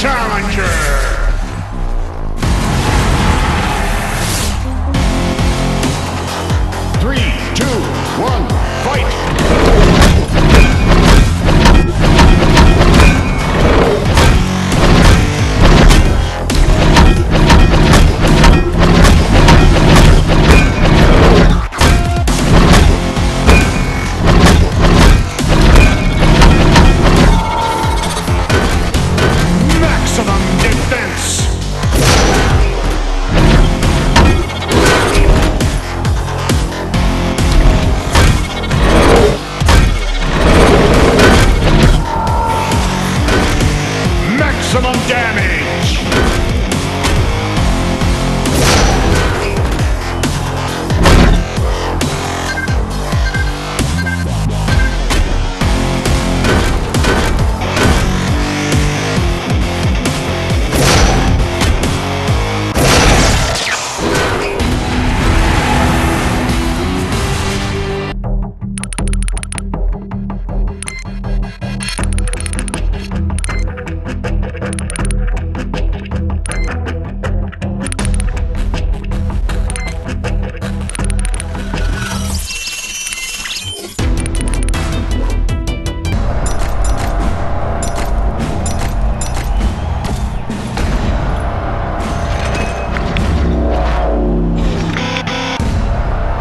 challenger!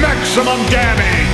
Maximum damage! Maximum damage!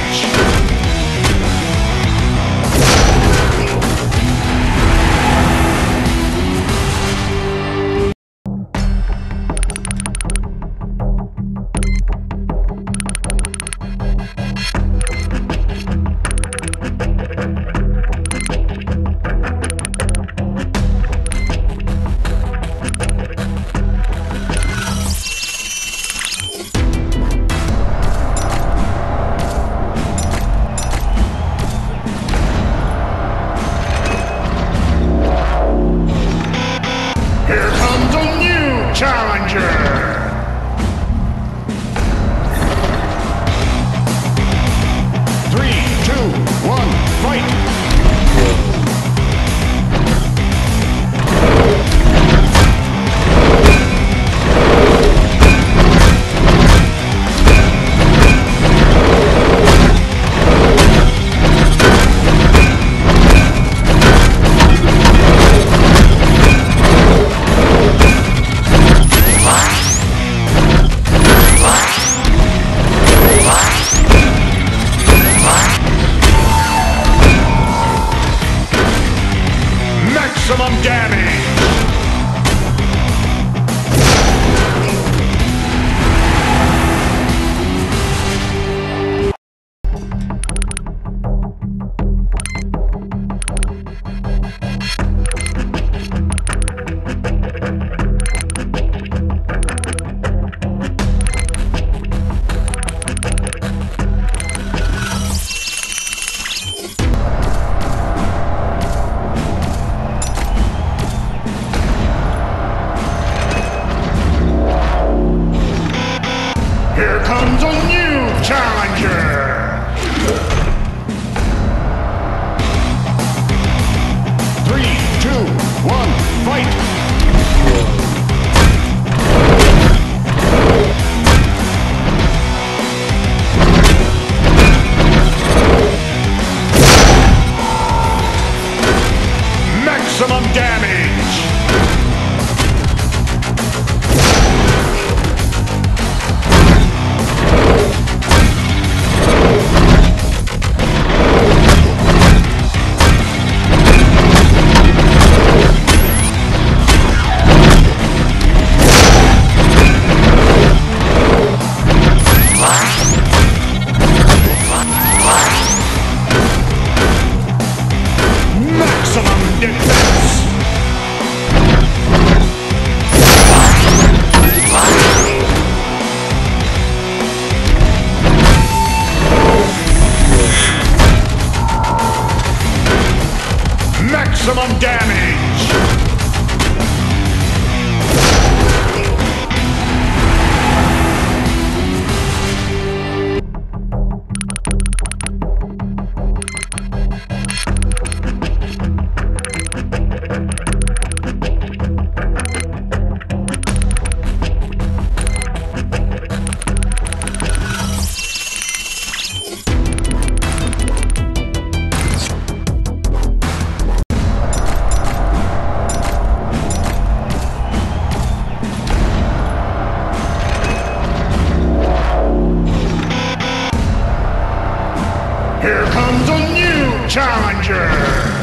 Here comes a new challenger!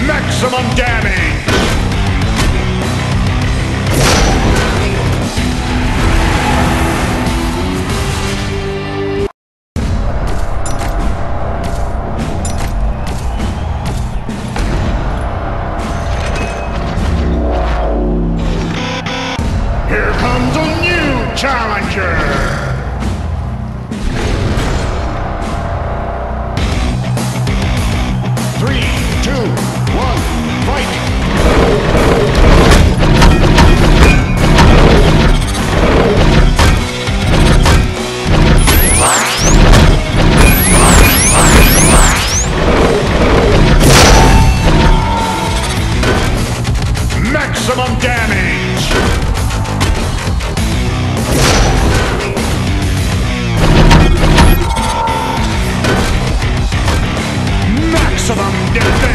Maximum damage! Here comes a new challenger! Maximum damage!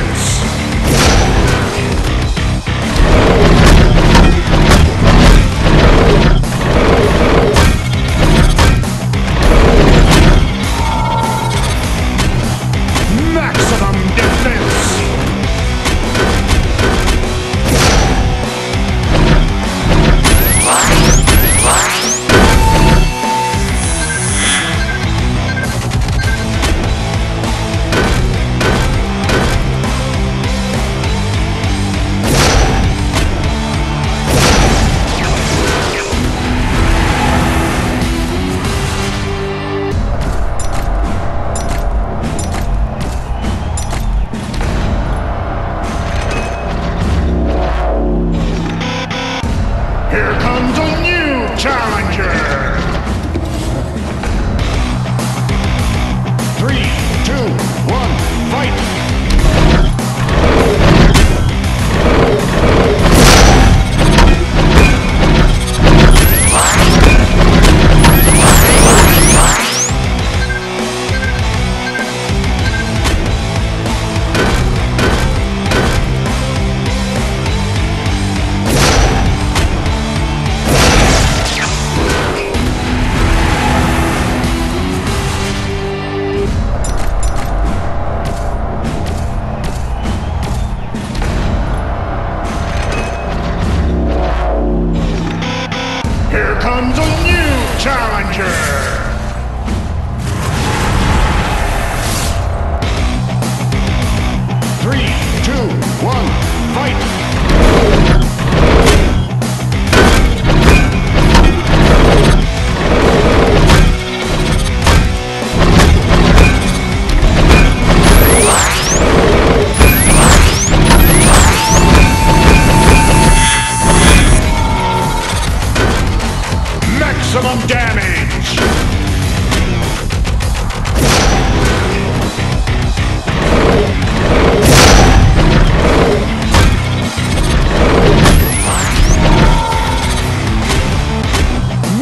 Comes a new challenger! Three, two, one, fight!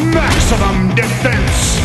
Maximum damage! Maximum defense!